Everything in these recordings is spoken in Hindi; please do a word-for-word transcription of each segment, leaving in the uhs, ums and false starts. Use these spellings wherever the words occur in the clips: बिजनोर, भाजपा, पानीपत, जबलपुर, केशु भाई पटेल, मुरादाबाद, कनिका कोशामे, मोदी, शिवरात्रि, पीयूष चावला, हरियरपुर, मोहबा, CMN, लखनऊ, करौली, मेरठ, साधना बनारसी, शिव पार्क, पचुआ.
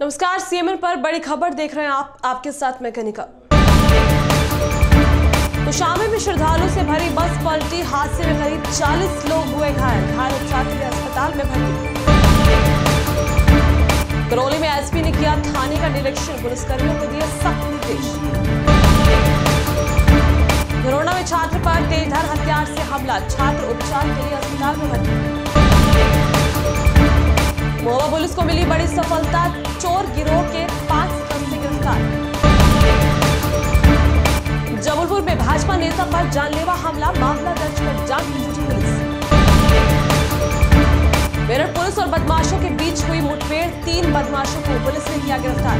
नमस्कार, सीएमएन पर बड़ी खबर देख रहे हैं आप। आपके साथ मैं कनिका। कोशामे में श्रद्धालुओं से भरी बस पलटी, हादसे में करीब चालीस लोग हुए घायल। घायल छात्र अस्पताल में भर्ती। करौली में एसपी ने किया थाने का निरीक्षण, पुलिसकर्मियों को दिए सख्त निर्देश। कोरोना में छात्र पर तेजधार हथियार से हमला, छात्र उपचार के लिए अस्पताल में भर्ती। मोहबा पुलिस को मिली बड़ी सफलता, चोर गिरोह के पांच सदस्य गिरफ्तार। जबलपुर में भाजपा नेता पर जानलेवा हमला, मामला दर्ज कर जांच में जुटी पुलिस। मेरठ पुलिस और बदमाशों के बीच हुई मुठभेड़, तीन बदमाशों को पुलिस ने किया गिरफ्तार।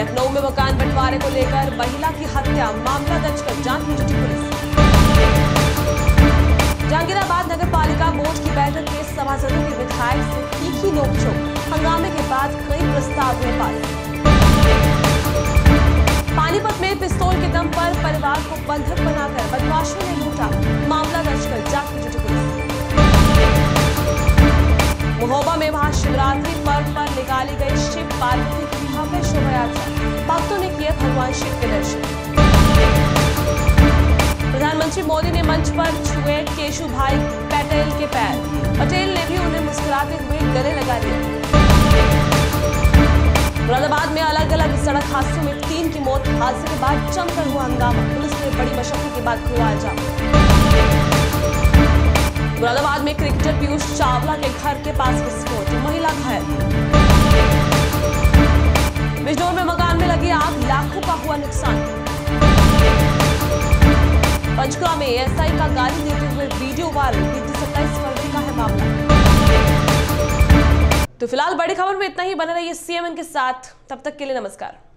लखनऊ में मकान बंटवारे को लेकर महिला की हत्या, मामला दर्ज कर जांच में जुटी पुलिस। नगर पालिका बोर्ड की बैठक में सभासदों के विधायक से तीखी नोकझोंक, हंगामे के बाद कई प्रस्ताव हुए पारित। पानीपत में पिस्तौल के दम पर परिवार को बंधक बनाकर बदमाशों ने लूटा, मामला दर्ज कर जांच में जुटी पुलिस। मोहबा में वहां शिवरात्रि पर्व पर निकाली गई शिव पार्क की भव्य शोभा यात्रा, भक्तों ने किए भगवान शिव के दर्शन। प्रधानमंत्री मोदी ने मंच पर छुए केशु भाई पटेल के पैर, पटेल ने भी उन्हें मुस्कुराते हुए गले लगा लिया। मुरादाबाद में अलग अलग सड़क हादसों में तीन की मौत, हादसे के बाद जमकर हुआ हंगामा, पुलिस ने बड़ी मशक्कत के बाद खुलवाया जाम। मुरादाबाद में क्रिकेटर पीयूष चावला के घर के पास विस्फोट, महिला घायल। बिजनोर में मकान में लगी आग, लाखों का हुआ नुकसान। पचुआ में एएसआई का गाली देते हुए वीडियो वायरल, बीती सत्ताईस फरवरी का है मामला। तो फिलहाल बड़ी खबर में इतना ही। बने रहिए सीएमएन के साथ, तब तक के लिए नमस्कार।